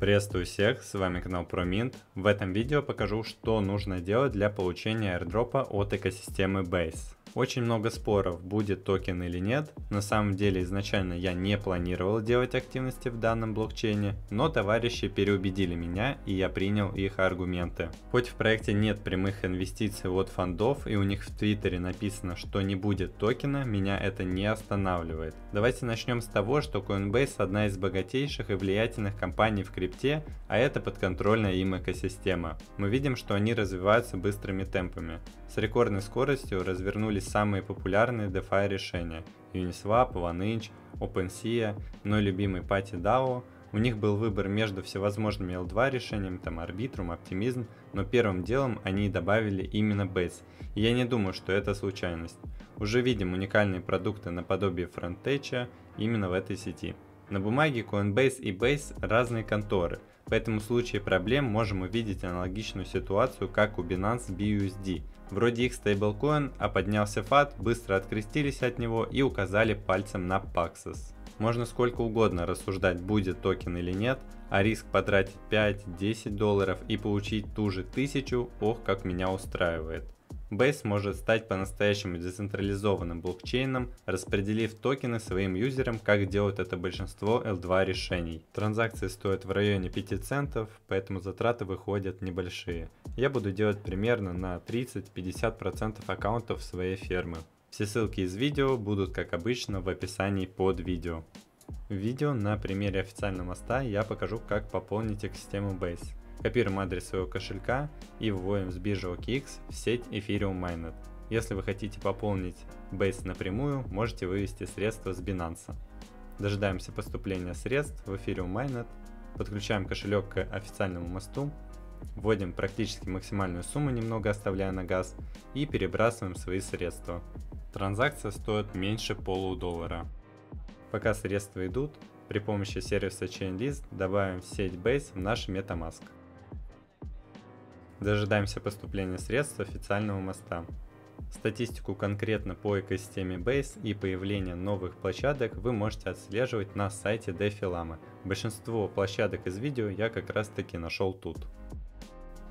Приветствую всех, с вами канал ProMint. В этом видео покажу, что нужно делать для получения airdropа от экосистемы Base. Очень много споров, будет токен или нет. На самом деле изначально я не планировал делать активности в данном блокчейне, но товарищи переубедили меня, и я принял их аргументы. Хоть в проекте нет прямых инвестиций от фондов и у них в Твиттере написано, что не будет токена, меня это не останавливает. Давайте начнем с того, что Coinbase одна из богатейших и влиятельных компаний в крипте, а это подконтрольная им экосистема. Мы видим, что они развиваются быстрыми темпами. С рекордной скоростью развернулись самые популярные DeFi решения: Uniswap, OneInch, OpenSea, мой любимый PartyDAO. У них был выбор между всевозможными L2 решениями, там Arbitrum, Optimism, но первым делом они добавили именно Base. И я не думаю, что это случайность. Уже видим уникальные продукты наподобие friend.tech именно в этой сети. На бумаге Coinbase и Base разные конторы, поэтому в случае проблем можем увидеть аналогичную ситуацию, как у Binance BUSD. Вроде их стейблкоин, а поднялся фат, быстро открестились от него и указали пальцем на Paxos. Можно сколько угодно рассуждать, будет токен или нет, а риск потратить 5-10 долларов и получить ту же 1000, ох, как меня устраивает. Base может стать по-настоящему децентрализованным блокчейном, распределив токены своим юзерам, как делают это большинство L2 решений. Транзакции стоят в районе 5 центов, поэтому затраты выходят небольшие. Я буду делать примерно на 30-50% аккаунтов своей фермы. Все ссылки из видео будут, как обычно, в описании под видео. В видео на примере официального моста я покажу, как пополнить экосистему Base. Копируем адрес своего кошелька и вводим с биржи OKX в сеть Ethereum Mainnet. Если вы хотите пополнить Base напрямую, можете вывести средства с Binance. Дожидаемся поступления средств в Ethereum Mainnet, подключаем кошелек к официальному мосту, вводим практически максимальную сумму, немного оставляя на газ, и перебрасываем свои средства. Транзакция стоит меньше $0,50. Пока средства идут, при помощи сервиса Chainlist добавим в сеть Base в наш MetaMask. Дожидаемся поступления средств с официального моста. Статистику конкретно по экосистеме Base и появление новых площадок вы можете отслеживать на сайте DeFiLlama. Большинство площадок из видео я как раз таки нашел тут.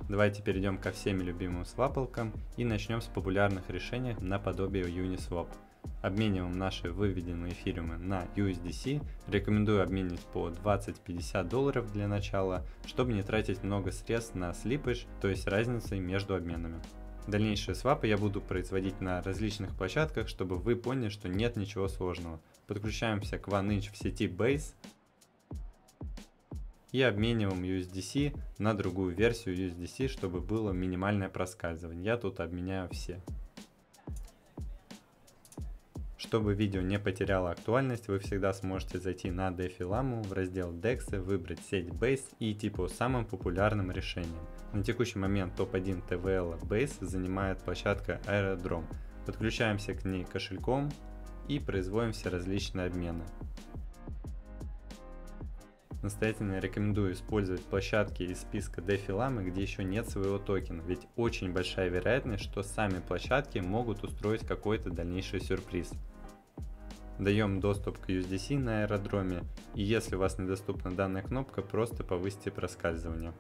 Давайте перейдем ко всеми любимым свапалкам и начнем с популярных решений наподобие Uniswap. Обмениваем наши выведенные эфириумы на USDC, рекомендую обменить по 20-50 долларов для начала, чтобы не тратить много средств на слипаж, то есть разницей между обменами. Дальнейшие свапы я буду производить на различных площадках, чтобы вы поняли, что нет ничего сложного. Подключаемся к OneInch в сети Base и обмениваем USDC на другую версию USDC, чтобы было минимальное проскальзывание. Я тут обменяю все. Чтобы видео не потеряло актуальность, вы всегда сможете зайти на DeFiLlama в раздел Dex, выбрать сеть Base и идти по самым популярным решениям. На текущий момент топ-1 TVL Base занимает площадка Aerodrome. Подключаемся к ней кошельком и производим все различные обмены. Настоятельно рекомендую использовать площадки из списка DeFiLlama, где еще нет своего токена, ведь очень большая вероятность, что сами площадки могут устроить какой-то дальнейший сюрприз. Даем доступ к USDC на аэродроме, и если у вас недоступна данная кнопка, просто повысьте проскальзывание.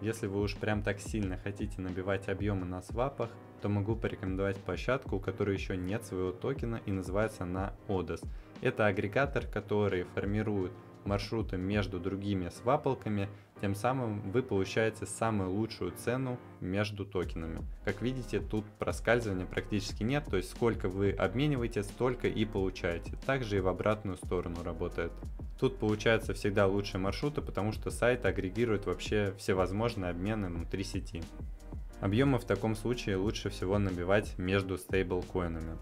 Если вы уж прям так сильно хотите набивать объемы на свапах, то могу порекомендовать площадку, у которой еще нет своего токена, и называется она Odos. Это агрегатор, который формирует маршруты между другими свапалками, тем самым вы получаете самую лучшую цену между токенами. Как видите, тут проскальзывания практически нет, то есть сколько вы обмениваете, столько и получаете. Также и в обратную сторону работает. Тут получается всегда лучшие маршруты, потому что сайт агрегирует вообще всевозможные обмены внутри сети. Объемы в таком случае лучше всего набивать между стейблкоинами.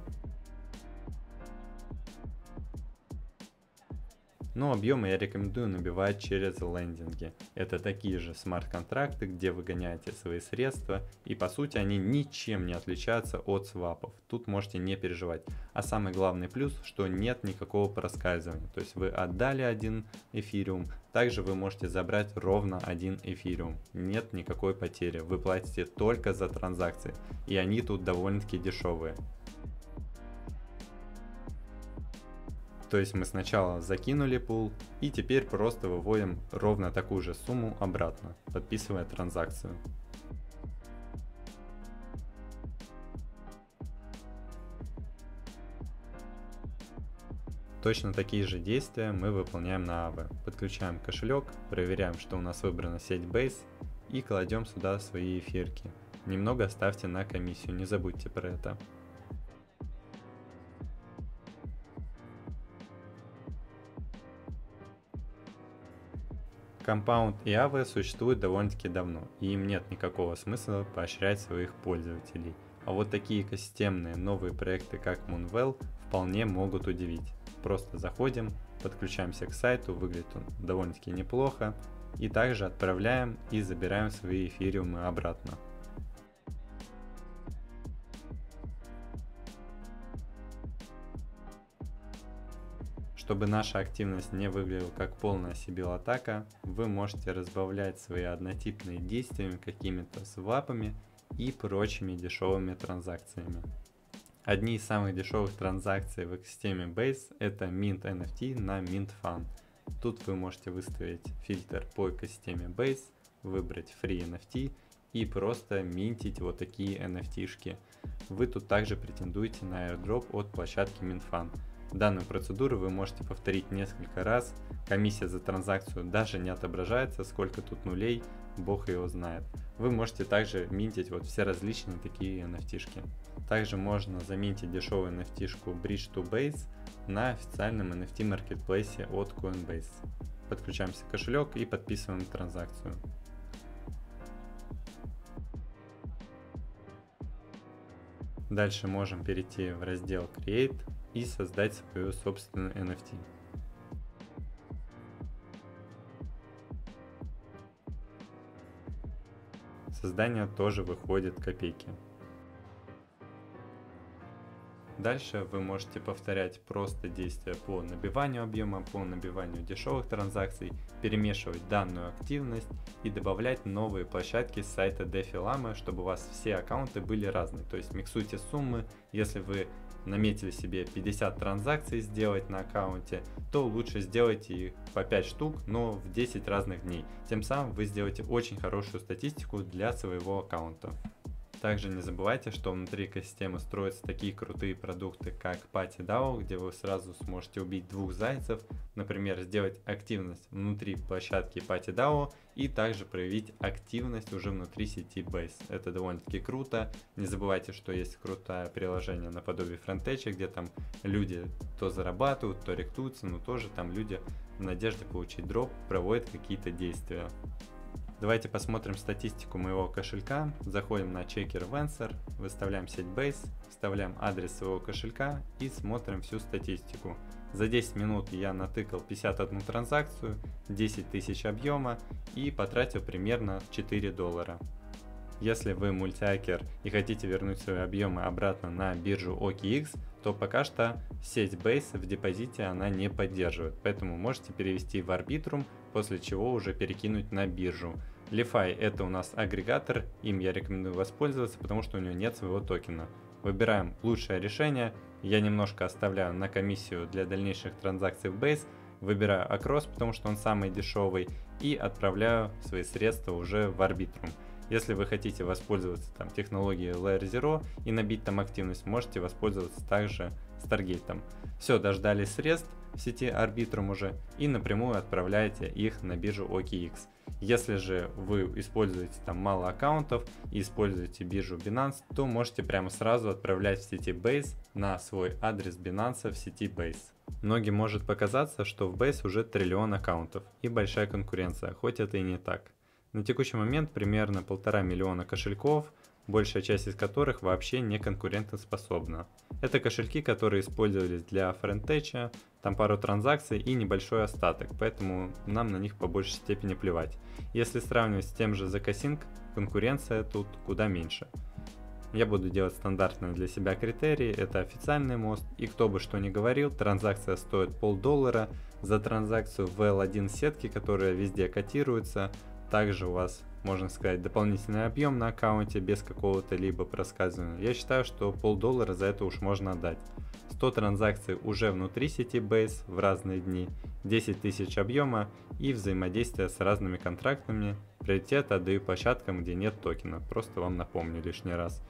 Но объемы я рекомендую набивать через лендинги. Это такие же смарт-контракты, где вы гоняете свои средства, и по сути они ничем не отличаются от свапов. Тут можете не переживать. А самый главный плюс, что нет никакого проскальзывания. То есть вы отдали один эфириум, также вы можете забрать ровно один эфириум. Нет никакой потери, вы платите только за транзакции. И они тут довольно-таки дешевые. То есть мы сначала закинули пул и теперь просто выводим ровно такую же сумму обратно, подписывая транзакцию. Точно такие же действия мы выполняем на Aave. Подключаем кошелек, проверяем, что у нас выбрана сеть Base и кладем сюда свои эфирки. Немного ставьте на комиссию, не забудьте про это. Compound и Aave существуют довольно-таки давно, и им нет никакого смысла поощрять своих пользователей. А вот такие экосистемные новые проекты, как Moonwell, вполне могут удивить. Просто заходим, подключаемся к сайту, выглядит он довольно-таки неплохо, и также отправляем и забираем свои эфириумы обратно. Чтобы наша активность не выглядела как полная Сибил-атака, вы можете разбавлять свои однотипные действия какими-то свапами и прочими дешевыми транзакциями. Одни из самых дешевых транзакций в экосистеме Base — это Mint NFT на Mint fun. Тут вы можете выставить фильтр по экосистеме Base, выбрать Free NFT и просто минтить вот такие NFT-шки. Вы тут также претендуете на Airdrop от площадки Mint fun. Данную процедуру вы можете повторить несколько раз. Комиссия за транзакцию даже не отображается, сколько тут нулей, бог его знает. Вы можете также минтить вот все различные такие NFT-шки. Также можно заминтить дешевую NFT-шку Bridge to Base на официальном NFT маркетплейсе от Coinbase. Подключаемся к кошелек и подписываем транзакцию. Дальше можем перейти в раздел Create и создать свою собственную NFT. Создание тоже выходит копейки. Дальше вы можете повторять просто действия по набиванию объема, по набиванию дешевых транзакций, перемешивать данную активность и добавлять новые площадки с сайта DeFiLlama, чтобы у вас все аккаунты были разные. То есть миксуйте суммы. Если вы наметили себе 50 транзакций сделать на аккаунте, то лучше сделайте их по 5 штук, но в 10 разных дней. Тем самым вы сделаете очень хорошую статистику для своего аккаунта. Также не забывайте, что внутри экосистемы строятся такие крутые продукты, как PartyDAO, где вы сразу сможете убить двух зайцев, например, сделать активность внутри площадки PartyDAO и также проявить активность уже внутри сети Base. Это довольно-таки круто. Не забывайте, что есть крутое приложение наподобие friend.tech, где там люди то зарабатывают, то ректуются, но тоже там люди в надежде получить дроп проводят какие-то действия. Давайте посмотрим статистику моего кошелька. Заходим на Checker Venser, выставляем сеть Base, вставляем адрес своего кошелька и смотрим всю статистику. За 10 минут я натыкал 51 транзакцию, 10 тысяч объема и потратил примерно $4. Если вы мультиакер и хотите вернуть свои объемы обратно на биржу OKX, то пока что сеть Base в депозите она не поддерживает, поэтому можете перевести в Arbitrum, после чего уже перекинуть на биржу. LiFi — это у нас агрегатор, им я рекомендую воспользоваться, потому что у него нет своего токена. Выбираем лучшее решение, я немножко оставляю на комиссию для дальнейших транзакций в Base, выбираю Across, потому что он самый дешевый, и отправляю свои средства уже в Arbitrum. Если вы хотите воспользоваться там технологией Layer Zero и набить там активность, можете воспользоваться также Stargate. Все, дождались средств в сети Arbitrum уже и напрямую отправляете их на биржу OKX. Если же вы используете там мало аккаунтов и используете биржу Binance, то можете прямо сразу отправлять в сети Base на свой адрес Binance в сети Base. Многим может показаться, что в Base уже триллион аккаунтов и большая конкуренция, хоть это и не так. На текущий момент примерно 1,5 миллиона кошельков, большая часть из которых вообще не конкурентоспособна. Это кошельки, которые использовались для френдтеча, там пару транзакций и небольшой остаток, поэтому нам на них по большей степени плевать. Если сравнивать с тем же zkSync, конкуренция тут куда меньше. Я буду делать стандартные для себя критерии, это официальный мост, и кто бы что ни говорил, транзакция стоит $0.50, за транзакцию в L1 сетки, которая везде котируется. Также у вас, можно сказать, дополнительный объем на аккаунте без какого-то либо просказывания. Я считаю, что $0.50 за это уж можно отдать. С 100 транзакций уже внутри сети Base в разные дни, 10 тысяч объема и взаимодействие с разными контрактами. Приоритет отдаю площадкам, где нет токена, просто вам напомню лишний раз.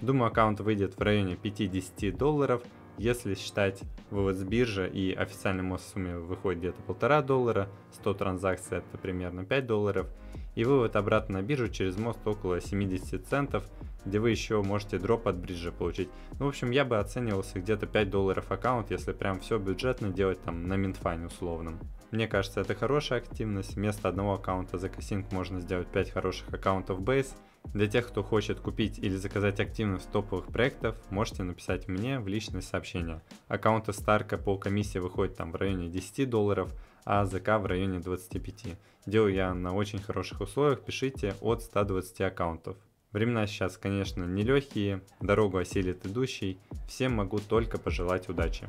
Думаю, аккаунт выйдет в районе $50, если считать вывод с биржи и официальный мост в сумме выходит где-то $1,5, 100 транзакций это примерно $5, и вывод обратно на биржу через мост около 70 центов, где вы еще можете дроп от бриджа получить. Ну, в общем, я бы оценивался где-то $5 аккаунт, если прям все бюджетно делать там на Mint fun условном. Мне кажется, это хорошая активность, вместо одного аккаунта zkSync можно сделать 5 хороших аккаунтов Base. Для тех, кто хочет купить или заказать активность топовых проектов, можете написать мне в личные сообщения. Аккаунты Старка по комиссии выходят там в районе $10, а ЗК в районе 25. Делаю я на очень хороших условиях, пишите от 120 аккаунтов. Времена сейчас, конечно, нелегкие, дорогу осилит идущий, всем могу только пожелать удачи.